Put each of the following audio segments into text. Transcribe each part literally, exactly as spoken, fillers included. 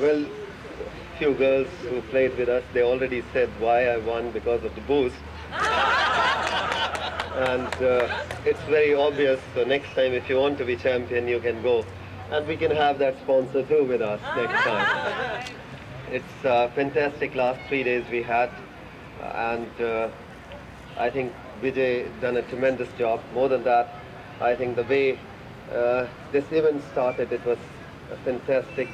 Well, few girls who played with us, they already said why I won, because of the booze. And uh, it's very obvious, so next time if you want to be champion, you can go. And we can have that sponsor too with us next time. It's uh, fantastic last three days we had. And uh, I think Vijay done a tremendous job. More than that, I think the way uh, this event started, it was fantastic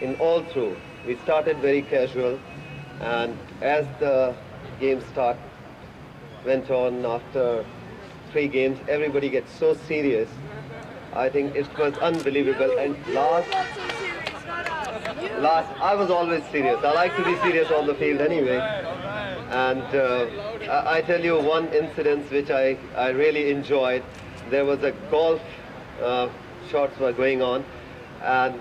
in all through. We started very casual, and as the game start went on after three games, everybody gets so serious. I think it was unbelievable. And last, last, I was always serious. I like to be serious on the field anyway. And uh, I, I tell you one incident which I, I really enjoyed. There was a golf uh, shots were going on, and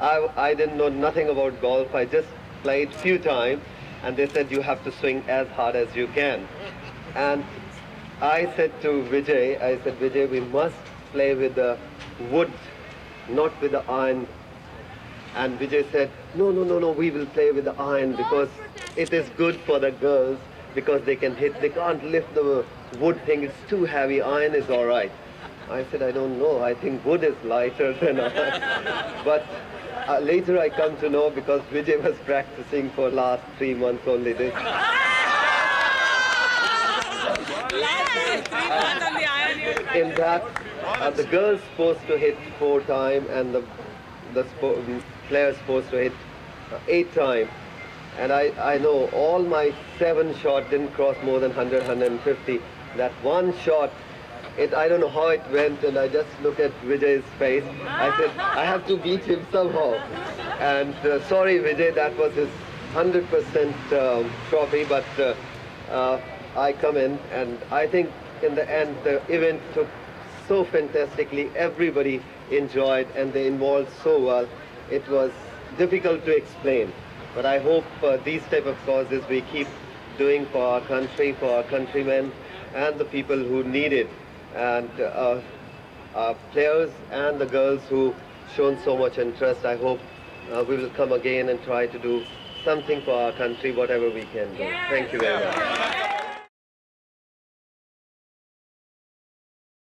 I, I didn't know nothing about golf. I just played few times, and they said you have to swing as hard as you can. And I said to Vijay, I said, Vijay, we must play with the wood, not with the iron. And Vijay said, no, no, no, no, we will play with the iron because it is good for the girls, because they can hit, they can't lift the wood thing, it's too heavy, iron is all right. I said, I don't know, I think wood is lighter than iron. But uh, later I come to know, because Vijay was practicing for last three months only this. In that, uh, the girls supposed to hit four times and the the players supposed to hit uh, eight times. And I, I know all my seven shots didn't cross more than one hundred, one fifty. That one shot, it, I don't know how it went, and I just look at Vijay's face. I said, I have to beat him somehow. And uh, sorry, Vijay, that was his one hundred percent um, trophy, but uh, uh, I come in, and I think in the end, the event took so fantastically. Everybody enjoyed, and they involved so well. It was difficult to explain. But I hope uh, these type of causes we keep doing for our country, for our countrymen, and the people who need it, and uh, our players and the girls who shown so much interest. I hope uh, we will come again and try to do something for our country, whatever we can do. Thank you very much.